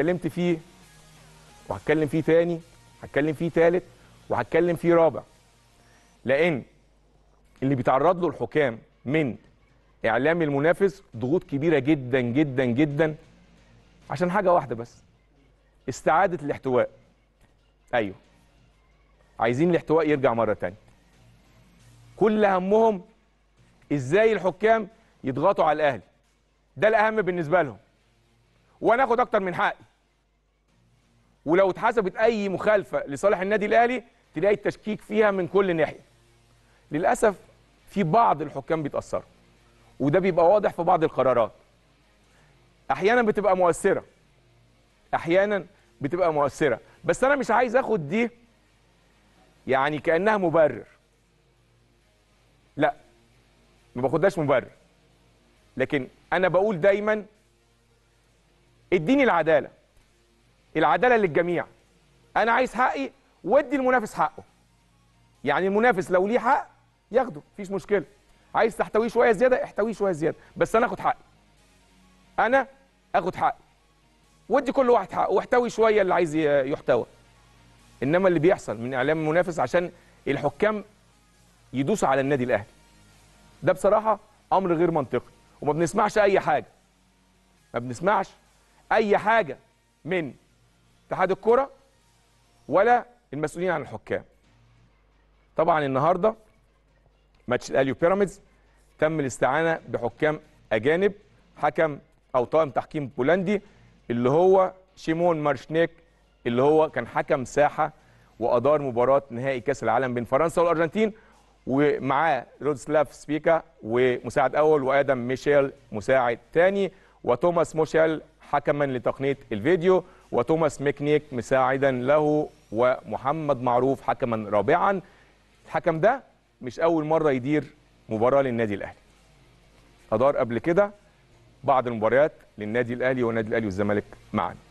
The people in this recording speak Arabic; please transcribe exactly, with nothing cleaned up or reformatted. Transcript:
اتكلمت فيه وهتكلم فيه تاني، هتكلم فيه تالت، وهتكلم فيه رابع، لأن اللي بيتعرض له الحكام من إعلام المنافس ضغوط كبيرة جدا جدا جدا عشان حاجة واحدة بس، استعادة الاحتواء. أيوه، عايزين الاحتواء يرجع مرة تانية. كل همهم إزاي الحكام يضغطوا على الأهلي، ده الأهم بالنسبة لهم، وأنا آخد أكتر من حقي. ولو اتحسبت أي مخالفة لصالح النادي الأهلي تلاقي التشكيك فيها من كل ناحية. للأسف في بعض الحكام بيتأثروا، وده بيبقى واضح في بعض القرارات. أحيانا بتبقى مؤثرة، أحيانا بتبقى مؤثرة، بس أنا مش عايز آخد دي يعني كأنها مبرر. لا، ما باخدهاش مبرر، لكن أنا بقول دايما اديني العدالة، العدالة للجميع. أنا عايز حقي وادي المنافس حقه. يعني المنافس لو ليه حق ياخده، مفيش مشكلة. عايز تحتويه شوية زيادة، احتويه شوية زيادة، بس أنا آخد حقي. أنا آخد حقي. وادي كل واحد حقه، واحتوي شوية اللي عايز يحتوى. إنما اللي بيحصل من إعلام المنافس عشان الحكام يدوسوا على النادي الأهلي، ده بصراحة أمر غير منطقي، وما بنسمعش أي حاجة. ما بنسمعش أي حاجة من اتحاد الكرة ولا المسؤولين عن الحكام. طبعا النهارده ماتش الاهلي وبيراميدز تم الاستعانه بحكام اجانب، حكم او طاقم تحكيم بولندي اللي هو شيمون مارشنيك، اللي هو كان حكم ساحه وادار مباراه نهائي كاس العالم بين فرنسا والارجنتين، ومعاه رادوسلاف سبيكا ومساعد اول، وادم ميشيل مساعد ثاني، وتوماس موشيل حكما لتقنيه الفيديو، وتوماس ميكنيك مساعدا له، ومحمد معروف حكما رابعا. الحكم ده مش أول مرة يدير مباراة للنادي الأهلي، أدار قبل كده بعض المباريات للنادي الأهلي والنادي الأهلي والزمالك معا.